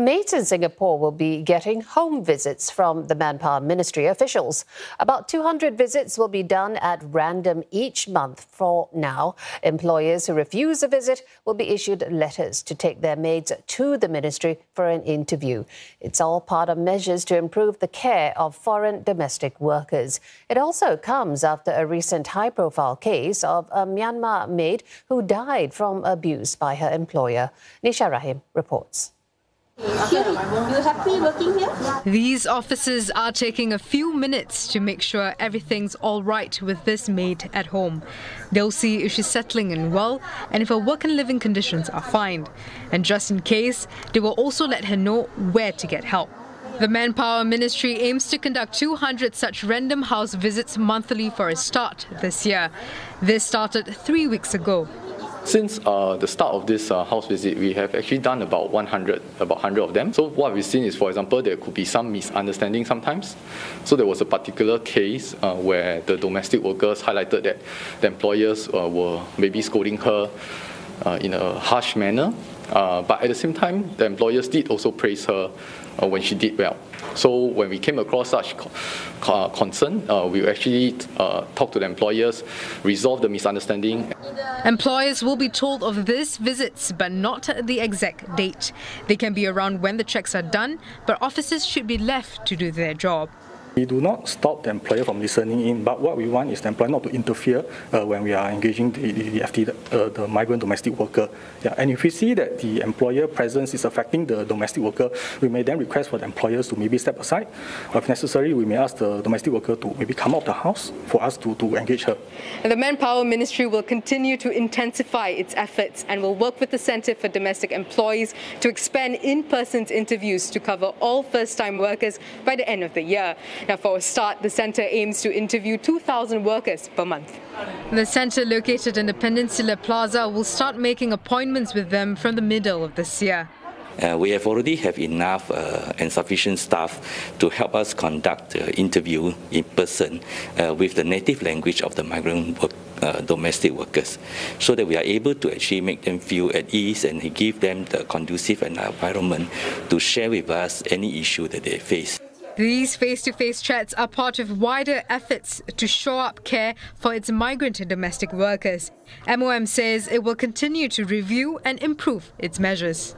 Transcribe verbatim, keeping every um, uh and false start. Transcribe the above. Maids in Singapore will be getting home visits from the Manpower Ministry officials. About two hundred visits will be done at random each month for now. Employers who refuse a visit will be issued letters to take their maids to the ministry for an interview. It's all part of measures to improve the care of foreign domestic workers. It also comes after a recent high-profile case of a Myanmar maid who died from abuse by her employer. Nisha Rahim reports. These officers are taking a few minutes to make sure everything's all right with this maid at home. They'll see if she's settling in well and if her work and living conditions are fine. And just in case, they will also let her know where to get help. The Manpower Ministry aims to conduct two hundred such random house visits monthly for a start this year. This started three weeks ago. Since uh, the start of this uh, house visit, we have actually done about one hundred, about one hundred of them. So what we've seen is, for example, there could be some misunderstanding sometimes. So there was a particular case uh, where the domestic workers highlighted that the employers uh, were maybe scolding her uh, in a harsh manner. Uh, but at the same time, the employers did also praise her uh, when she did well. So when we came across such co uh, concern, uh, we actually uh, talked to the employers, resolved the misunderstanding. Employers will be told of these visits, but not the exact date. They can be around when the checks are done, but officers should be left to do their job. We do not stop the employer from listening in, but what we want is the employer not to interfere uh, when we are engaging the, the, the, uh, the migrant domestic worker. Yeah, and if we see that the employer presence is affecting the domestic worker, we may then request for the employers to maybe step aside. Or if necessary, we may ask the domestic worker to maybe come out of the house for us to, to engage her. And the Manpower Ministry will continue to intensify its efforts and will work with the Centre for Domestic Employees to expand in-person interviews to cover all first-time workers by the end of the year. Now, for a start, the centre aims to interview two thousand workers per month. The centre, located in the Peninsula Plaza, will start making appointments with them from the middle of this year. Uh, we have already have enough uh, and sufficient staff to help us conduct uh, interview in person uh, with the native language of the migrant work, uh, domestic workers, so that we are able to actually make them feel at ease and give them the conducive environment to share with us any issue that they face. These face-to-face chats are part of wider efforts to shore up care for its migrant and domestic workers. M O M says it will continue to review and improve its measures.